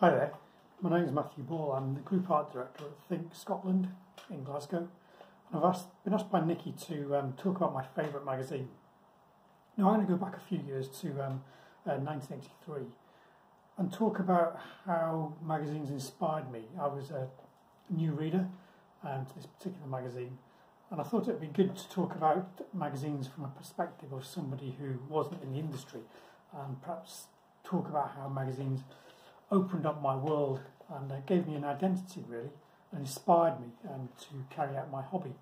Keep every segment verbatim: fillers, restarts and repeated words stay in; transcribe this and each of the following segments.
Hi there, my name is Matthew Ball. I'm the Group Art Director at Think Scotland in Glasgow, and I've asked, been asked by Nikki to um, talk about my favourite magazine. Now I'm going to go back a few years to um, uh, nineteen eighty-three and talk about how magazines inspired me. I was a new reader um, to this particular magazine, and I thought it would be good to talk about magazines from a perspective of somebody who wasn't in the industry, and perhaps talk about how magazines opened up my world and uh, gave me an identity, really, and inspired me um, to carry out my hobby.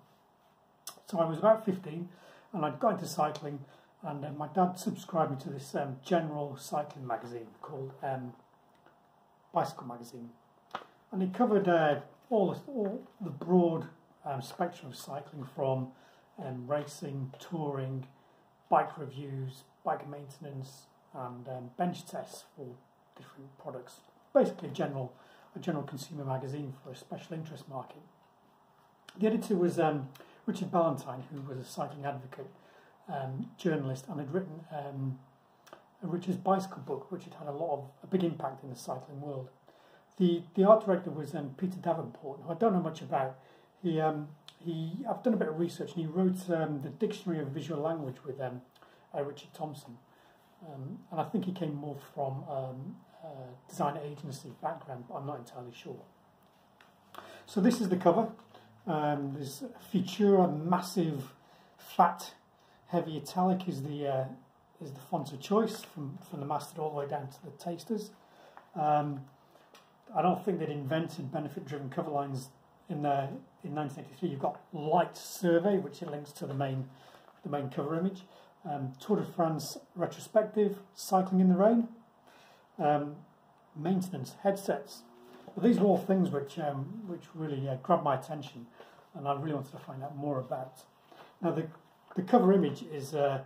So I was about fifteen and I got into cycling, and uh, my dad subscribed me to this um, general cycling magazine called um, Bicycle Magazine, and it covered uh, all, the, all the broad um, spectrum of cycling, from um, racing, touring, bike reviews, bike maintenance and um, bench tests for different products. Basically a general, a general consumer magazine for a special interest market. The editor was um, Richard Ballantyne, who was a cycling advocate, um, journalist, and had written um, Richard's bicycle book, which had had a lot of a big impact in the cycling world. The the art director was um, Peter Davenport, who I don't know much about. He um, he I've done a bit of research, and he wrote um, the Dictionary of Visual Language with um, uh, Richard Thompson, um, and I think he came more from um, Uh, design agency background, but I'm not entirely sure. So this is the cover. Um, there's Futura, massive, fat, heavy italic is the uh, is the font of choice, from from the master all the way down to the tasters. Um, I don't think they'd invented benefit-driven cover lines in the in nineteen eighty-three. You've got Light Survey, which it links to the main the main cover image. Um, Tour de France retrospective, cycling in the rain. Um, maintenance, headsets. Well, these are all things which um, which really uh, grabbed my attention, and I really wanted to find out more about. Now the the cover image is uh,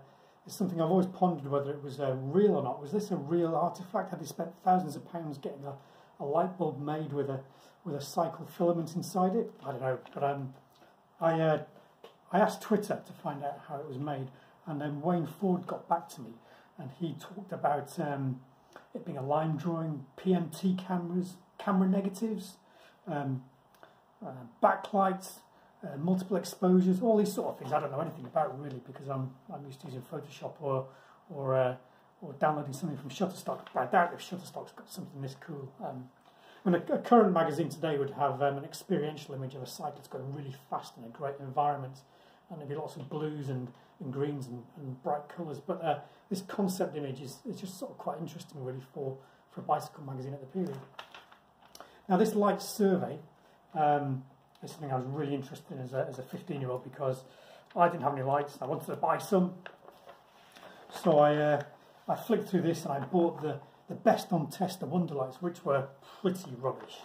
is something I've always pondered whether it was uh, real or not. Was this a real artifact? Had they spent thousands of pounds getting a, a light bulb made with a with a cycle filament inside it? I don't know, but um, I uh, I asked Twitter to find out how it was made, and then Wayne Ford got back to me, and he talked about Um, it being a line drawing, P M T cameras, camera negatives, um, uh, backlights, uh, multiple exposures, all these sort of things I don't know anything about, really, because I'm, I'm used to using Photoshop or or, uh, or downloading something from Shutterstock. But I doubt if Shutterstock's got something this cool. Um, I mean, a, a current magazine today would have um, an experiential image of a cycle that's going really fast in a great environment, and there'd be lots of blues and, and greens and, and bright colours, but uh, this concept image is, is just sort of quite interesting, really, for, for a bicycle magazine at the period. Now this Light Survey um, is something I was really interested in as a, as a fifteen year old, because I didn't have any lights and I wanted to buy some. So I, uh, I flicked through this and I bought the, the best on test, the Wonder Lights, which were pretty rubbish.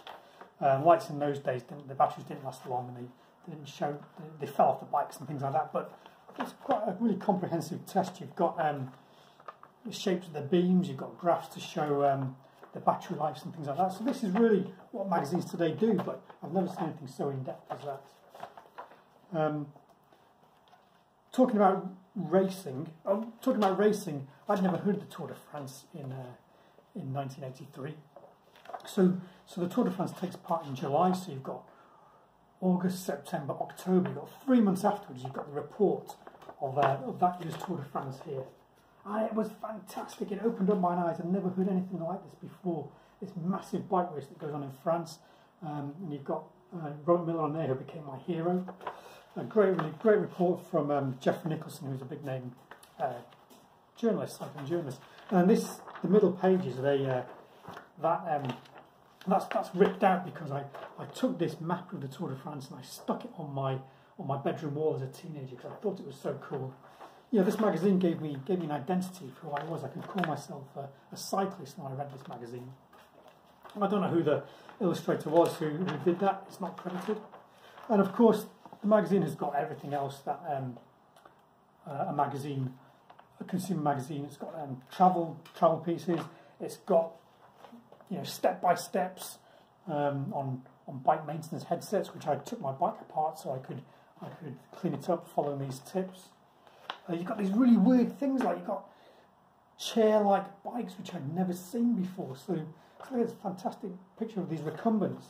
Um, lights in those days, didn't, the batteries didn't last long, and they didn't show, they fell off the bikes and things like that, but it's quite a really comprehensive test. You've got um, the shapes of the beams, you've got graphs to show um, the battery lives and things like that. So this is really what magazines today do, but I've never seen anything so in-depth as that. Um, talking about racing, oh, talking about racing, I'd never heard of the Tour de France in, uh, in nineteen eighty-three. So, so the Tour de France takes part in July, so you've got August, September, October, you've got three months afterwards, you've got the report of, uh, of that year's Tour de France here. And it was fantastic, it opened up my eyes. I've never heard anything like this before. This massive bike race that goes on in France, um, and you've got uh, Robert Millar on there, who became my hero. A great, really great report from um, Jeff Nicholson, who's a big name uh, journalist, cycling journalist. And then this, the middle pages, they uh, that. Um, That's that's ripped out, because I, I took this map of the Tour de France and I stuck it on my on my bedroom wall as a teenager, because I thought it was so cool. You know, this magazine gave me gave me an identity for who I was. I could call myself a, a cyclist when I read this magazine. And I don't know who the illustrator was who, who did that. It's not credited. And of course, the magazine has got everything else that um, uh, a magazine, a consumer magazine. It's got um, travel travel pieces. It's got, you know, step by steps um, on on bike maintenance headsets, which I took my bike apart so I could I could clean it up following these tips. Uh, you've got these really weird things, like you've got chair like bikes, which I'd never seen before. So I think it's a fantastic picture of these recumbents,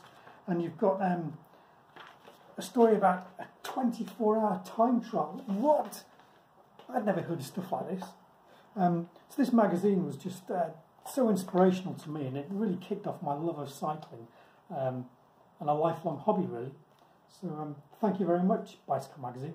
and you've got um, a story about a twenty-four hour time trial. What? I'd never heard of stuff like this. Um, so this magazine was just uh, so inspirational to me, and it really kicked off my love of cycling um, and a lifelong hobby, really. So um, thank you very much, Bicycle Magazine.